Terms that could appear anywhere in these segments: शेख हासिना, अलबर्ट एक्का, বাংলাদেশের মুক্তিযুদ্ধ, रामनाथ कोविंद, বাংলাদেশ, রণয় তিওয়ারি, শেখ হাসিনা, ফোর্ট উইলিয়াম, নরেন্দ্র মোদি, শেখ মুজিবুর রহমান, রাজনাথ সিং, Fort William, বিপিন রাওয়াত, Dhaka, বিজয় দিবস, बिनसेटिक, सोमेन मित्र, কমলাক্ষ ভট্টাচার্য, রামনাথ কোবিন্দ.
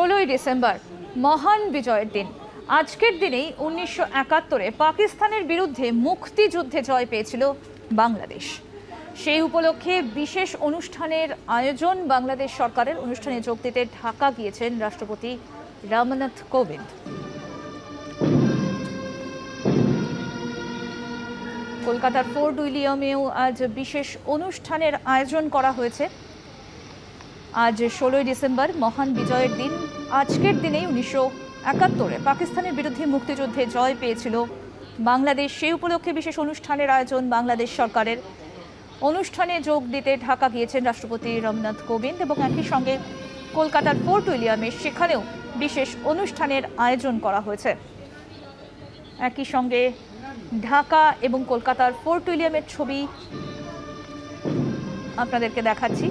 16 December महान विजय दिन। आजकल दिन 1971 पाकिस्तान बिरुद्धे मुक्तियुद्धे जय पेल बांग्लादेश। से उपलक्षे विशेष अनुष्ठान आयोजन बांग्लादेश सरकार अनुष्ठने जोग दीते ढाका गए राष्ट्रपति रामनाथ कोविंद। कलकातार फोर्ट उइलियमेও आज विशेष अनुष्ठानेर आयोजन करा हुए। आज 16 डिसेम्बर महान विजयेर दिन। आजकेर दिनेই 1971 पाकिस्तानेर बिरुद्धे मुक्तियुद्धे जय पेयेছিল बांग्लादेश। সেই উপলক্ষে विशेष अनुष्ठानेर आयोजन बांग्लादेश सरकारेर अनुष्ठाने जोग दीते ढाका গিয়েছেন राष्ट्रपति रामनाथ कोविंद এবং একই সঙ্গে কলকাতার फोर्ट উইলিয়ামে সেখানেও বিশেষ অনুষ্ঠানের আয়োজন করা হয়েছে। একই সঙ্গে ঢাকা এবং কলকাতার ফোর্ট উইলিয়ামের ছবি আপনাদেরকে দেখাচ্ছি।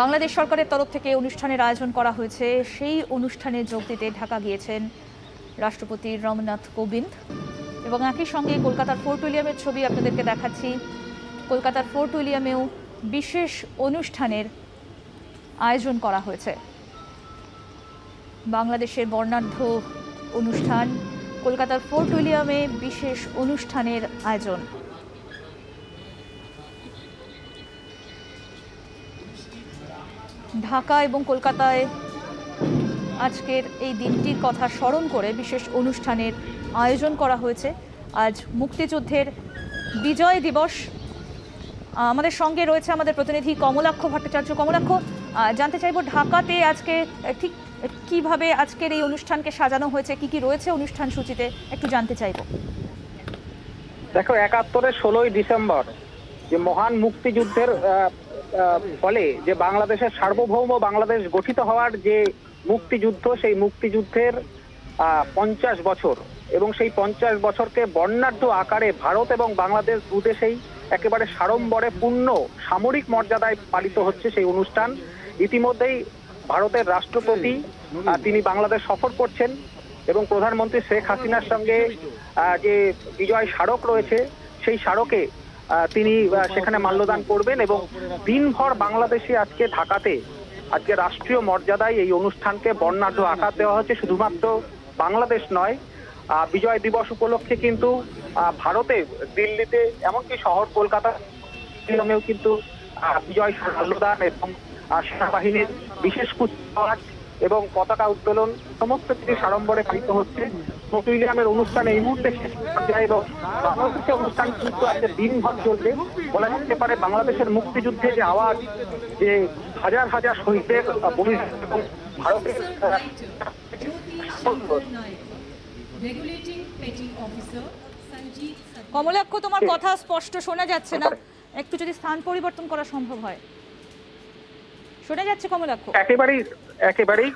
বাংলাদেশ সরকারের তরফ থেকে অনুষ্ঠানের আয়োজন করা হয়েছে, সেই অনুষ্ঠানে যোগ দিতে ঢাকা গিয়েছেন রাষ্ট্রপতি রামনাথ কোবিন্দ এবং একই সঙ্গে কলকাতার ফোর্ট উইলিয়ামের ছবি আপনাদেরকে দেখাচ্ছি। কলকাতার ফোর্ট উইলিয়ামেও বিশেষ অনুষ্ঠানের আয়োজন করা হয়েছে। বাংলাদেশের বর্ণাঢ্য অনুষ্ঠান কলকাতার ফোর্ট উইলিয়ামে বিশেষ অনুষ্ঠানের আয়োজন। ঢাকা এবং কলকাতায় আজকের এই দিনটির কথা স্মরণ করে বিশেষ অনুষ্ঠানের আয়োজন করা হয়েছে। আজ মুক্তিযুদ্ধের বিজয় দিবস। আমাদের সঙ্গে রয়েছে আমাদের প্রতিনিধি কমলাক্ষ ভট্টাচার্য। কমলাক্ষ, জানতে চাইব ঢাকাতে আজকে ঠিক কিভাবে আজকের এই অনুষ্ঠানকে সাজানো হয়েছে, কি কি রয়েছে অনুষ্ঠান সূচিতে, একটু জানতে চাইব। দেখো 71-এ 16 ডিসেম্বর যে মহান মুক্তিযুদ্ধের ফলে যে বাংলাদেশের সার্বভৌম বাংলাদেশ গঠিত হওয়ার যে মুক্তিযুদ্ধ, সেই মুক্তিযুদ্ধের 50 বছর এবং সেই 50 বছরকে বর্ণাঢ্য আকারে ভারত এবং বাংলাদেশ দুদেশেই একেবারে সাড়ম্বরে পূর্ণ সামরিক মর্যাদায় পালিত হচ্ছে সেই অনুষ্ঠান। ইতিমধ্যেই ভারতের রাষ্ট্রপতি তিনি বাংলাদেশ সফর করছেন এবং প্রধানমন্ত্রী শেখ হাসিনার সঙ্গে যে বিজয় স্মারক রয়েছে সেই স্মারকে তিনি সেখানে মাল্যদান করবেন এবং দিনভর বাংলাদেশে আজকে ঢাকাতে আজকে রাষ্ট্রীয় মর্যাদায় এই অনুষ্ঠানকে বর্ণাঢ্য আকার দেওয়া হচ্ছে। শুধুমাত্র বাংলাদেশ নয়, বিজয় দিবস উপলক্ষে কিন্তু ভারতে দিল্লিতে এমনকি শহর কলকাতা কিন্তু বিজয় মাল্যদান এবং সেনাবাহিনীর বিশেষ কুচকাওয়াজ এবং পতাকা উত্তোলন সমস্ত কিছু সাড়ম্বরে পালিত হচ্ছে। ফোর্ট উইলিয়ামের অনুষ্ঠান এই মুহূর্তে শেষ পর্যায়ে এবং বাংলাদেশের অনুষ্ঠান কিন্তু আজকে দিনভর চলবে। বলা যেতে পারে বাংলাদেশের মুক্তিযুদ্ধে যে আওয়াজ, যে হাজার হাজার শহীদের বলিদান এবং ভারতের কমলাক্ষ তোমার কথা স্পষ্ট শোনা যাচ্ছে না, একটু যদি স্থান পরিবর্তন করা সম্ভব হয়। শোনা যাচ্ছে কমলাক্ষ? একেবারেই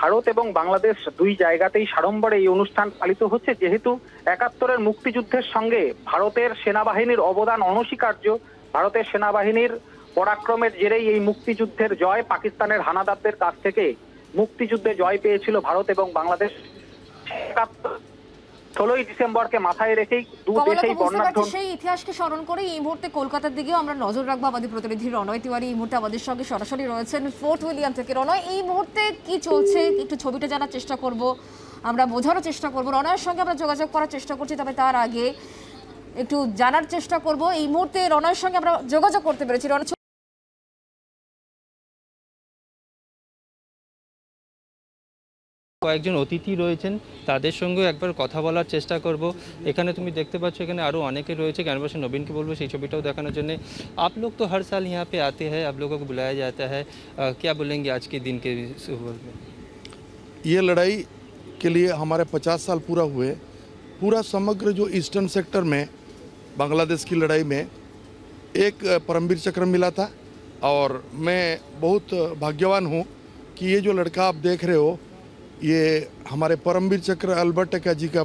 ভারত এবং বাংলাদেশ দুই জায়গাতেই সাড়ম্বরে এই অনুষ্ঠান পালিত হচ্ছে। যেহেতু 71-এর মুক্তিযুদ্ধের সঙ্গে ভারতের সেনাবাহিনীর অবদান অনস্বীকার্য, ভারতের সেনাবাহিনীর পরাক্রমের জেরেই এই মুক্তিযুদ্ধের জয়, পাকিস্তানের হানাদারদের কাছ থেকে মুক্তিযুদ্ধে জয় পেয়েছিল ভারত এবং বাংলাদেশ। 16 ডিসেম্বরকে মাথায় রেখেই সেই ইতিহাসকে স্মরণ করে এই মুহূর্তে কলকাতার দিকেও আমরা নজর রাখবো। আমাদের প্রতিনিধি রণয় তিওয়ারি এই মুহূর্তে আমাদের সঙ্গে সরাসরি রয়েছেন ফোর্ট উইলিয়াম থেকে। রণয়, এই মুহূর্তে কি চলছে একটু ছবিটা জানার চেষ্টা করব, আমরা বোঝানোর চেষ্টা করব। রণয়ের সঙ্গে আমরা যোগাযোগ করার চেষ্টা করছি, তবে তার আগে একটু জানার চেষ্টা করব এই মুহূর্তে রণয়ের সঙ্গে আমরা যোগাযোগ করতে পেরেছি। রণ, কয়েকজন অতিথি রয়েছেন, তাদের সঙ্গে একবার কথা বলার চেষ্টা করব। এখানে তুমি দেখতে পাচ্ছ এখানে আরও অনেকে রয়েছে। कैनवास नवीन के बोलबो সেই ছবিটাও দেখানোর জন্য। आप लोग तो हर साल यहाँ पे आते हैं, आप लोगों को बुलाया जाता है, क्या बोलेंगे आज के दिन के सुबह में? ये लड़ाई के लिए हमारे 50 साल पूरा हुए। पूरा समग्र जो ईस्टर्न सेक्टर में बांग्लादेश की लड़ाई में एक परमवीर चक्र मिला था और मैं बहुत भाग्यवान हूँ कि ये जो लड़का आप देख रहे हो ये हमारे परमवीर चक्र अलबर्ट एक्का जी का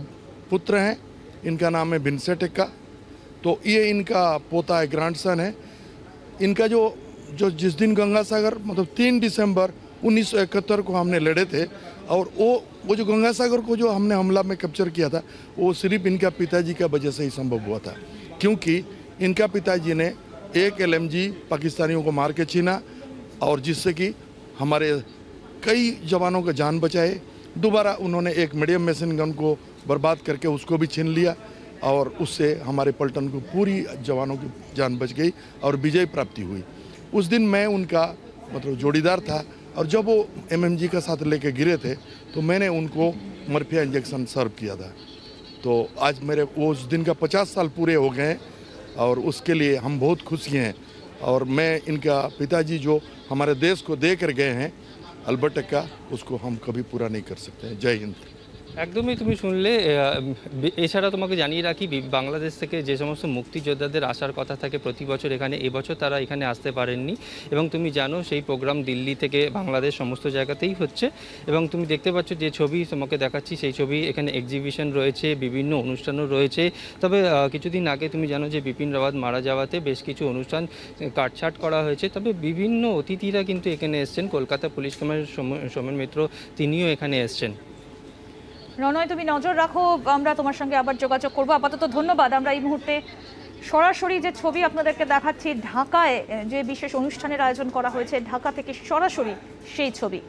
पुत्र हैं। इनका नाम है बिनसेटिक का, तो ये इनका पोता है, ग्रैंडसन है इनका। जो जिस दिन गंगा सागर मतलब 3 दिसंबर 1971 को हमने लड़े थे और वो जो गंगा सागर को जो हमने हमला में कैप्चर किया था वो सिर्फ इनका पिताजी का वजह से ही संभव हुआ था, क्योंकि इनका पिताजी ने एक LMG पाकिस्तानियों को मार के छीना और जिससे कि हमारे कई जवानों का जान बचाए। दोबारा उन्होंने एक मीडियम मशीन गन को बर्बाद करके उसको भी छीन लिया और उससे हमारे पलटन को पूरी जवानों की जान बच गई और विजय प्राप्ति हुई। उस दिन मैं उनका मतलब जोड़ीदार था और जब वो एमएमजी का साथ लेके गिरे थे तो मैंने उनको मर्फिया इंजेक्शन सर्व किया था। तो आज मेरे वो उस दिन का 50 साल पूरे हो गए और उसके लिए हम बहुत खुशी हैं। और मैं इनका पिताजी जो हमारे देश को दे कर गए हैं अलबर्ट एक्का, उसको हम कभी पूरा नहीं कर सकते हैं। जय हिंद। एकदमई तुम सुनले। एछाड़ा तुम्हें जानिए रखी बांग्लादेश के जे समस्त मुक्तियोद्धादेर आसार कथा थाके प्रति बछर एखाने ए बछर तारा एखाने आसते पारेननी एबं तुम जानो सेई प्रोग्राम दिल्ली थेके बांग्लादेश समस्त जायगातेई होच्छे एबं तुम देखते पाच्छ जे छवि तुम्हें देखाच्छि सेई छवि एखाने एक्सिबिशन रयेछे, विभिन्न अनुष्ठानो रयेछे। तबे किछुदिन आगे तुम जानो जे विपिन रावत मारा जावाते बेश किछु अनुष्ठान काटछाट करा होयेछे। तबे विभिन्न अतिथिरा किन्तु एखाने एसेछेन। कलकाता पुलिश कमिश्नार सोमेन मित्र तिनिओ एखाने एसेछेन। रनय तुम नजर रखो, आमरा तोमार संगे आबार जोगाजोग करब। आपातत धन्यवाद। आमरा एई मुहूर्ते सरासरि जे छवि आपनादेरके देखाच्छि ढाकाय जे विशेष अनुष्ठानेर आयोजन करा हयेछे ढाका थेके सरासरि सेई छवि।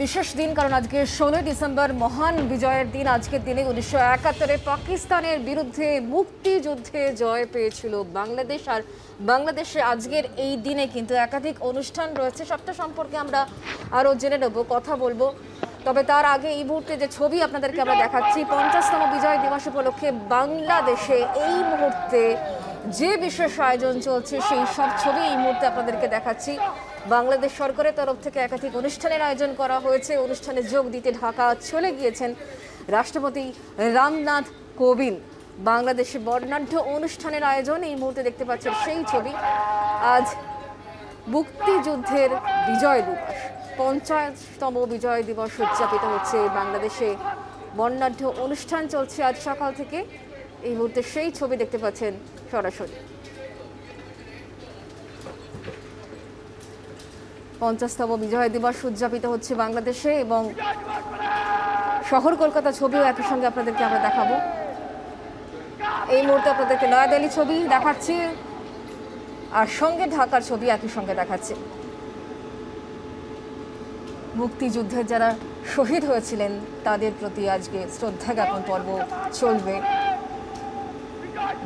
विशेष दिन कारण आज के 16 डिसेम्बर महान विजय दिन। आज के दिन 1971 पाकिस्तान बिरुद्धे मुक्तियुद्धे जय पेयेछिल बांग्लादेश। और बांग्लादेशे आजकेर एई दिने किन्तु एकाधिक अनुष्ठान रयेछे। सबटा सम्पर्के आमरा आरो जेने नेब, कथा बोलबो। तबे तार आगे एई मुहूर्ते जे छवि आपनादेरके आमरा देखाच्छि 50तम विजय दिवस उपलक्षे बांग्लादेशे एई मुहूर्ते जे विशेष आयोजन चलछे सेई सब छवि एई मुहूर्ते आपनादेरके देखाच्छि। বাংলাদেশ সরকারের তরফ থেকে একাধিক অনুষ্ঠানের আয়োজন করা হয়েছে। অনুষ্ঠানে যোগ দিতে ঢাকা চলে গিয়েছেন রাষ্ট্রপতি রামনাথ কোবিন্দ। বাংলাদেশে বর্ণাঢ্য অনুষ্ঠানের আয়োজন, এই মুহূর্তে দেখতে পাচ্ছেন সেই ছবি। আজ মুক্তিযুদ্ধের বিজয় দিবস, 50তম বিজয় দিবস উদযাপিত হচ্ছে বাংলাদেশে। বর্ণাঢ্য অনুষ্ঠান চলছে আজ সকাল থেকে। এই মুহূর্তে সেই ছবি দেখতে পাচ্ছেন সরাসরি। 50তম বিজয় দিবস উদযাপিত হচ্ছে বাংলাদেশে এবং শহর কলকাতা ছবিও একই সঙ্গে আপনাদেরকে আমরা দেখাবো। এই মুহূর্তে আপনাদেরকে নয়াদিল্লি ছবি দেখাচ্ছি আর সঙ্গে ঢাকার ছবি একই সঙ্গে দেখাচ্ছি। মুক্তিযুদ্ধে যারা শহীদ হয়েছিলেন তাদের প্রতি আজকে শ্রদ্ধা জ্ঞাপন পর্ব চলবে।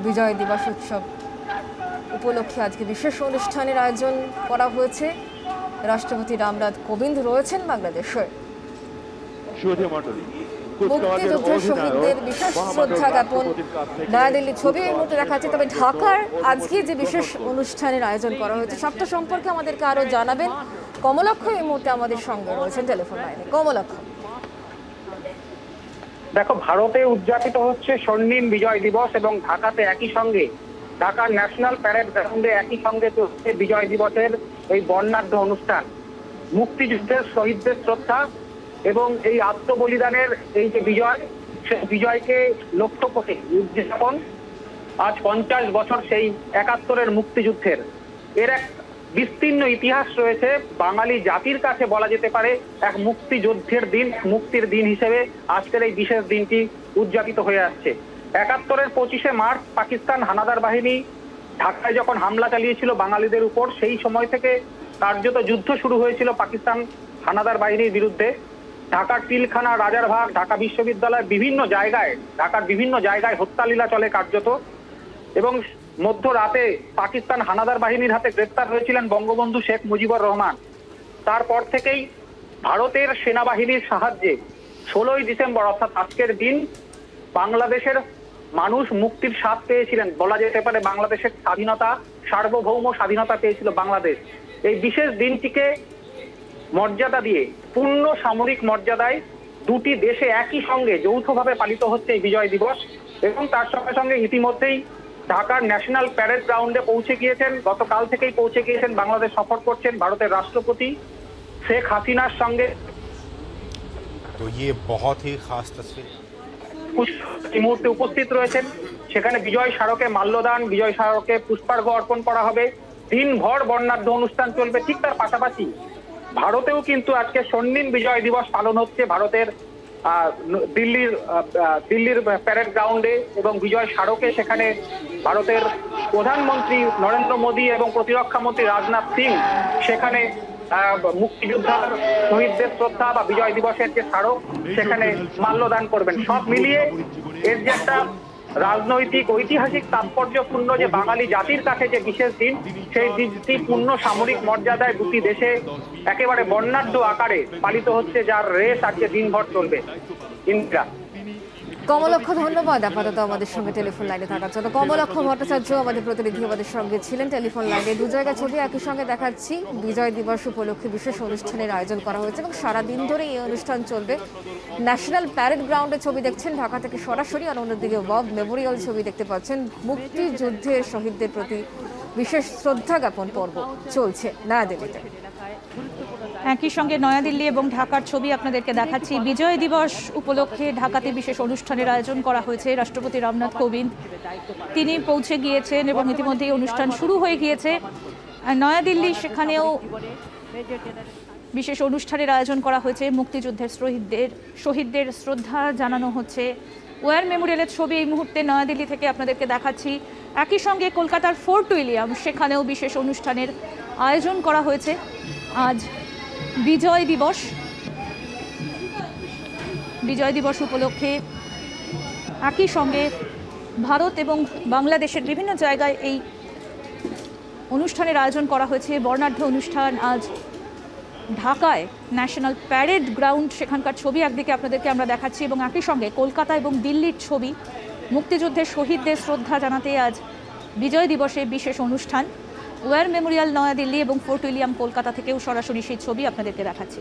বিজয় দিবস উৎসব উপলক্ষে আজকে বিশেষ অনুষ্ঠানের আয়োজন করা হয়েছে। রাষ্ট্রপতি রামনাথ কোবিন্দ রয়েছেন বাংলাদেশে। মুক্তিযুদ্ধের শহীদদের বিশেষ শ্রদ্ধা জ্ঞাপন নয়াদিল্লির ছবি এই মুহূর্তে দেখাচ্ছে। তবে ঢাকার আজকে যে বিশেষ অনুষ্ঠানের আয়োজন করা হয়েছে সবটা সম্পর্কে আমাদেরকে আরও জানাবেন কমলাক্ষ। এই মুহূর্তে আমাদের সঙ্গে রয়েছেন টেলিফোন লাইনে। কমলাক্ষ, দেখো ভারতে উদযাপিত হচ্ছে স্বর্ণিম বিজয় দিবস এবং ঢাকাতে একই সঙ্গে ঢাকা ন্যাশনাল প্যারেড গ্রাউন্ডে একই সঙ্গে চলছে বিজয় দিবসের এই বর্ণাঢ্য অনুষ্ঠান। মুক্তিযুদ্ধের শহীদদের শ্রদ্ধা এবং এই আত্মবলিদানের এই যে বিজয়, সেই বিজয়কে লক্ষ্য করে উদযাপন। আজ 50 বছর সেই 71-এর মুক্তিযুদ্ধের। এর এক বিস্তীর্ণ ইতিহাস রয়েছে। বাঙালি জাতির কাছে বলা যেতে পারে এক মুক্তিযুদ্ধের দিন, মুক্তির দিন হিসেবে আজকের এই বিশেষ দিনটি উদযাপিত হয়ে আসছে। 71-এর 25শে মার্চ পাকিস্তান হানাদার বাহিনী ঢাকায় যখন হামলা চালিয়েছিল বাঙালিদের উপর, সেই সময় থেকে কার্যত যুদ্ধ শুরু হয়েছিল পাকিস্তান হানাদার বাহিনীর বিরুদ্ধে। ঢাকা পিলখানা রাজারবাগ ঢাকা বিশ্ববিদ্যালয় ঢাকার বিভিন্ন জায়গায় হত্যালীলা চলে কার্যত এবং মধ্যরাতে পাকিস্তান হানাদার বাহিনীর হাতে গ্রেফতার হয়েছিলেন বঙ্গবন্ধু শেখ মুজিবুর রহমান। তারপর থেকেই ভারতের সেনাবাহিনীর সাহায্যে ১৬ই ডিসেম্বর অর্থাৎ আজকের দিন বাংলাদেশের মানুষ মুক্তির স্বাদ পেয়েছিলেন, বলা যেতে পারে বাংলাদেশের স্বাধীনতা সার্বভৌম স্বাধীনতা পেয়েছিল বাংলাদেশ। এই বিশেষ দিনটিকে মর্যাদা দিয়ে পূর্ণ সামরিক মর্যাদায় দুটি দেশে একই সঙ্গে যৌথভাবে পালিত হচ্ছে এই বিজয় দিবস এবং তার সঙ্গে সঙ্গে ইতিমধ্যেই ঢাকার ন্যাশনাল প্যারেড গ্রাউন্ডে পৌঁছে গিয়েছেন, গতকাল থেকেই পৌঁছে গিয়েছেন, বাংলাদেশ সফর করছেন ভারতের রাষ্ট্রপতি शेख हासिना संगे। तो ये बहुत ही खास तस्वीर कुछ मुहूर्ते उपस्थित रहे সেখানে বিজয় স্মারকে মাল্যদান, বিজয় স্মারকে পুষ্পার্ঘ অর্পণ করা হবে। দিনভর বর্ণাঢ্য অনুষ্ঠান চলবে। ঠিক তার পাশাপাশি ভারতেও কিন্তু আজকে স্বর্ণিম বিজয় দিবস পালন হচ্ছে। ভারতের দিল্লির প্যারেড গ্রাউন্ডে এবং বিজয় স্মারকে সেখানে ভারতের প্রধানমন্ত্রী নরেন্দ্র মোদি এবং প্রতিরক্ষা মন্ত্রী রাজনাথ সিং সেখানে মুক্তিযোদ্ধার শহীদদের শ্রদ্ধা বা বিজয় দিবসের যে স্মারক সেখানে মাল্যদান করবেন। সব মিলিয়ে এর যে একটা রাজনৈতিক ঐতিহাসিক তাৎপর্যপূর্ণ যে বাঙালি জাতির কাছে যে বিশেষ দিন, সেই দিনটি পূর্ণ সামরিক মর্যাদায় দুটি দেশে একেবারে বর্ণাঢ্য আকারে পালিত হচ্ছে, যার রেস আজকে দিনভর চলবে। ইন্দ্রা কমলক্ষ, ধন্যবাদ আপাতত আমাদের সঙ্গে টেলিফোন লাইনে থাকার জন্য। কমলক্ষ ভট্টাচার্য আমাদের প্রতিনিধি আমাদের সঙ্গে ছিলেন টেলিফোন লাইনে। দু জায়গায় ছবি একই সঙ্গে দেখাচ্ছি। বিজয় দিবস উপলক্ষে বিশেষ অনুষ্ঠানের আয়োজন করা হয়েছে এবং সারাদিন ধরে এই অনুষ্ঠান চলবে। ন্যাশনাল প্যারেড গ্রাউন্ডে ছবি দেখছেন ঢাকা থেকে সরাসরি, আর অন্যদিকে ওয়াব মেমোরিয়াল ছবি দেখতে পাচ্ছেন। মুক্তিযুদ্ধে শহীদদের প্রতি বিশেষ শ্রদ্ধা জ্ঞাপন পর্ব চলছে নয়াদিল্লিতে। একই সঙ্গে নয়াদিল্লি এবং ঢাকার ছবি আপনাদেরকে দেখাচ্ছি। বিজয় দিবস উপলক্ষে ঢাকাতে বিশেষ অনুষ্ঠানের আয়োজন করা হয়েছে। রাষ্ট্রপতি রামনাথ কোবিন্দ তিনি পৌঁছে গিয়েছেন এবং ইতিমধ্যেই অনুষ্ঠান শুরু হয়ে গিয়েছে। নয়াদিল্লি সেখানেও বিশেষ অনুষ্ঠানের আয়োজন করা হয়েছে। মুক্তিযুদ্ধের শহীদদের শ্রদ্ধা জানানো হচ্ছে। ওয়ার মেমোরিয়ালের ছবি এই মুহূর্তে নয়াদিল্লি থেকে আপনাদেরকে দেখাচ্ছি। একই সঙ্গে কলকাতার ফোর্ট উইলিয়াম সেখানেও বিশেষ অনুষ্ঠানের আয়োজন করা হয়েছে। আজ বিজয় দিবস উপলক্ষে একই সঙ্গে ভারত এবং বাংলাদেশের বিভিন্ন জায়গায় এই অনুষ্ঠানের আয়োজন করা হয়েছে। বর্ণাঢ্য অনুষ্ঠান আজ ঢাকায় ন্যাশনাল প্যারেড গ্রাউন্ড, সেখানকার ছবি একদিকে আপনাদেরকে আমরা দেখাচ্ছি এবং একই সঙ্গে কলকাতা এবং দিল্লির ছবি। মুক্তিযুদ্ধের শহীদদের শ্রদ্ধা জানাতে আজ বিজয় দিবসে বিশেষ অনুষ্ঠান। ওয়ার মেমোরিয়াল নয়াদিল্লি এবং ফোর্ট উইলিয়াম কলকাতা থেকেও সরাসরি সেই ছবি আপনাদেরকে দেখাচ্ছি।